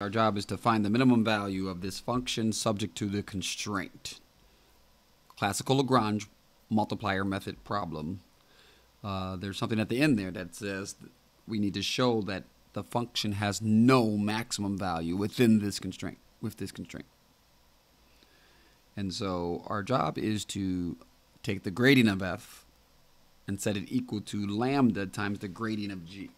Our job is to find the minimum value of this function subject to the constraint. Classical Lagrange multiplier method problem. There's something at the end there that says that we need to show that the function has no maximum value within this constraint, And so our job is to take the gradient of f and set it equal to lambda times the gradient of g.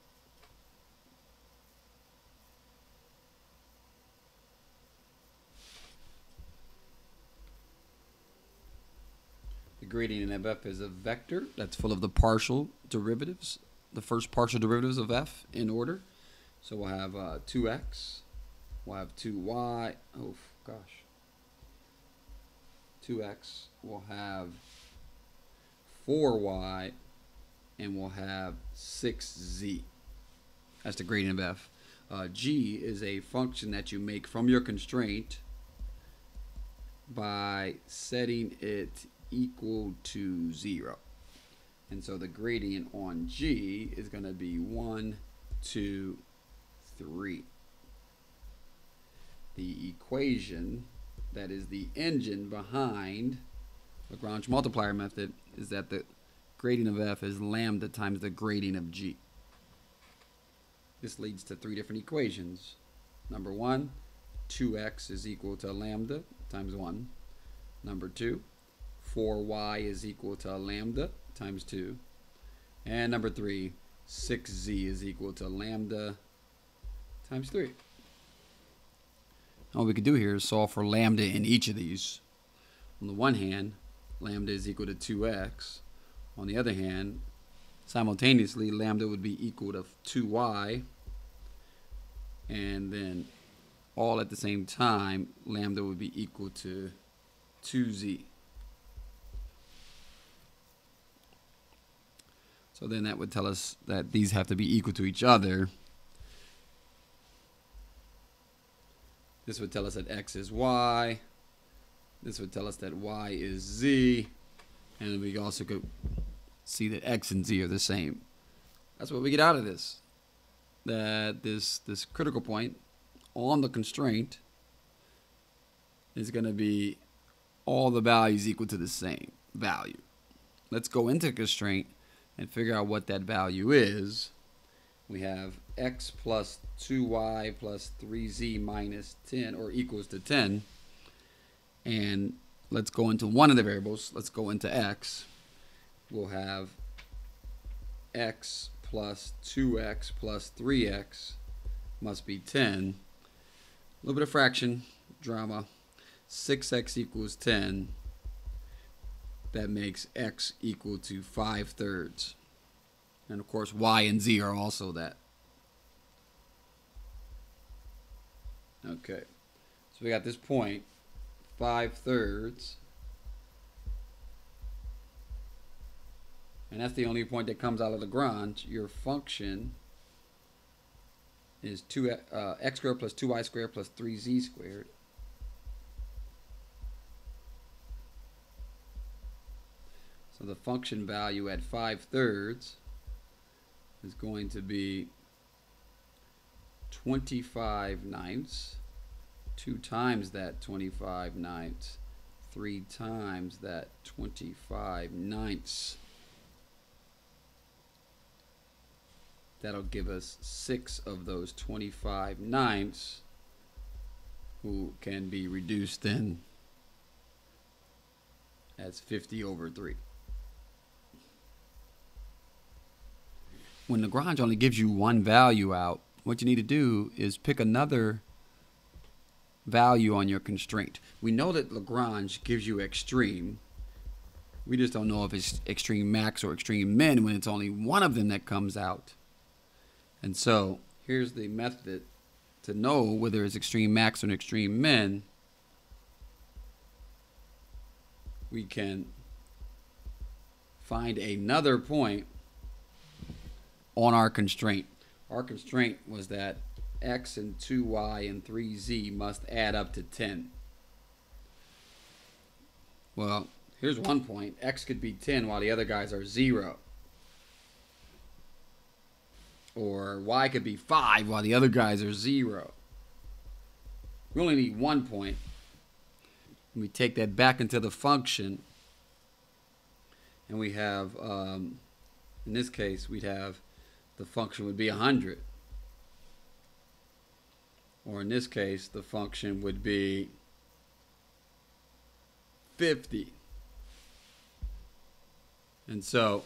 The gradient of f is a vector that's full of the partial derivatives, the first partial derivatives of f in order. So we'll have 2x, we'll have 2y, oh gosh, 2x, we'll have 4y, and we'll have 6z. That's the gradient of f. G is a function that you make from your constraint by setting it equal to 0. And so the gradient on g is going to be 1, 2, 3. The equation that is the engine behind Lagrange multiplier method is that the gradient of f is lambda times the gradient of g. This leads to three different equations. Number one, 2x is equal to lambda times 1. Number two, 4y is equal to lambda times 2. And number three, 6z is equal to lambda times 3. All we can do here is solve for lambda in each of these. On the one hand, lambda is equal to 2x. On the other hand, simultaneously, lambda would be equal to 2y. And then all at the same time, lambda would be equal to 2z. So then that would tell us that these have to be equal to each other. This would tell us that x is y. This would tell us that y is z. And we also could see that x and z are the same. That's what we get out of this. That this critical point on the constraint is going to be all the values equal to the same value. Let's go into the constraint and figure out what that value is. We have x plus 2y plus 3z minus 10, or equals to 10. And let's go into one of the variables. Let's go into x. We'll have x plus 2x plus 3x must be 10. A little bit of fraction drama. 6x equals 10. That makes x equal to 5/3. And of course, y and z are also that. Okay, so we got this point. 5/3, and that's the only point that comes out of Lagrange. Your function is x squared plus 2y squared plus 3z squared. So the function value at 5/3 is going to be 25/9. 2 times that 25/9, 3 times that 25/9. That'll give us 6 of those 25/9 who can be reduced then as 50/3. When Lagrange only gives you one value out, what you need to do is pick another value on your constraint. We know that Lagrange gives you extreme. We just don't know if it's extreme max or extreme min when it's only one of them that comes out. And so here's the method to know whether it's extreme max or extreme min. We can find another point on our constraint. Our constraint was that x and 2y and 3z must add up to 10. Well, here's one point. X could be 10 while the other guys are 0. Or y could be 5 while the other guys are 0. We only need 1 point. We take that back into the function, and we have, in this case, we'd have the function would be 100. Or in this case, the function would be 50. And so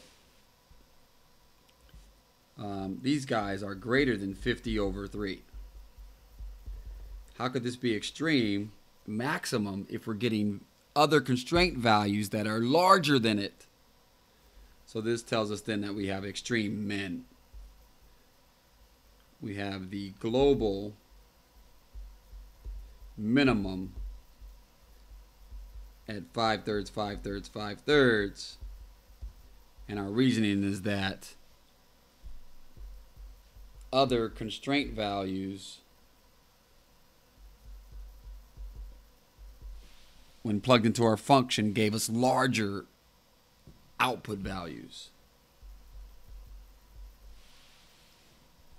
these guys are greater than 50 over 3. How could this be extreme maximum if we're getting other constraint values that are larger than it? So this tells us then that we have extreme min. We have the global minimum at 5/3, 5/3, 5/3, and our reasoning is that other constraint values, when plugged into our function, gave us larger output values.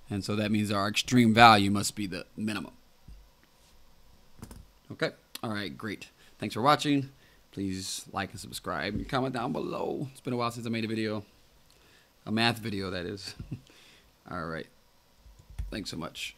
And so that means our extreme value must be the minimum. Okay. All right. Great. Thanks for watching. Please like and subscribe and comment down below. It's been a while since I made a video, a math video, that is. All right. Thanks so much.